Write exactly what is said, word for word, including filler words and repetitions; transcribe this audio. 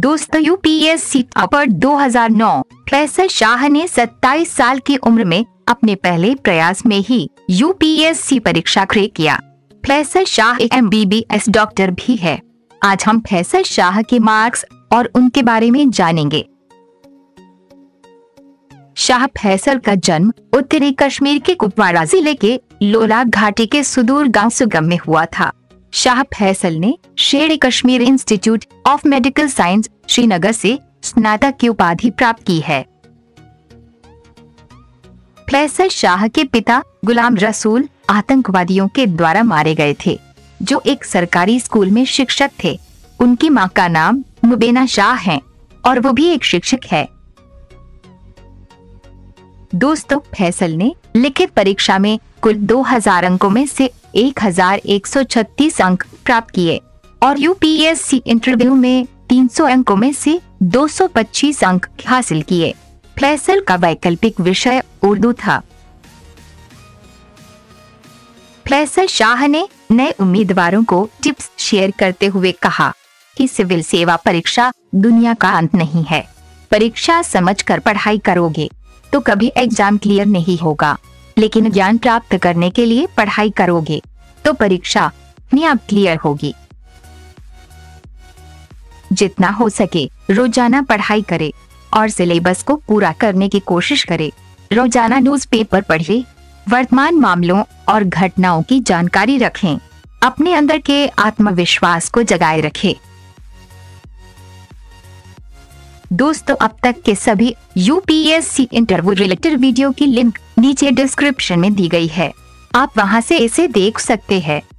दोस्तों यूपीएससी अपर दो हज़ार नौ फैसल शाह ने सत्ताईस साल की उम्र में अपने पहले प्रयास में ही यूपीएससी परीक्षा क्रैक किया। फैसल शाह एक एमबीबीएस डॉक्टर भी है। आज हम फैसल शाह के मार्क्स और उनके बारे में जानेंगे। शाह फैसल का जन्म उत्तरी कश्मीर के कुपवाड़ा जिले के लोला घाटी के सुदूर गांव सुगम में हुआ था। शाह फैसल ने Sher Kashmir institute of medical science Srinagar से स्नातक की उपाधि प्राप्त की है। फैसल शाह के पिता गुलाम रसूल आतंकवादियों के द्वारा मारे गए थे, जो एक सरकारी स्कूल में शिक्षक थे। उनकी मां का नाम मुबेना शाह है और वो भी एक शिक्षक है। दोस्तों फैसल ने लिखित परीक्षा में कुल दो हज़ार अंकों में से एक हज़ार एक सौ छत्तीस अंक प्राप्त किए और यूपीएससी इंटरव्यू में तीन सौ अंकों में से दो सौ पच्चीस अंक हासिल किए। फैसल का वैकल्पिक विषय उर्दू था। फैसल शाह ने नए उम्मीदवारों को टिप्स शेयर करते हुए कहा कि सिविल सेवा परीक्षा दुनिया का अंत नहीं है। परीक्षा समझकर पढ़ाई करोगे तो कभी एग्जाम क्लियर नहीं होगा, लेकिन ज्ञान प्राप्त करने के लिए पढ़ाई करोगे तो परीक्षा अपने आप क्लियर होगी। जितना हो सके रोजाना पढ़ाई करे और सिलेबस को पूरा करने की कोशिश करे। रोजाना न्यूज़पेपर पढ़े, वर्तमान मामलों और घटनाओं की जानकारी रखें, अपने अंदर के आत्मविश्वास को जगाए रखें। दोस्तों अब तक के सभी यूपीएससी इंटरव्यू रिलेटेड वीडियो की लिंक नीचे डिस्क्रिप्शन में दी गई है, आप वहां से इसे देख सकते हैं।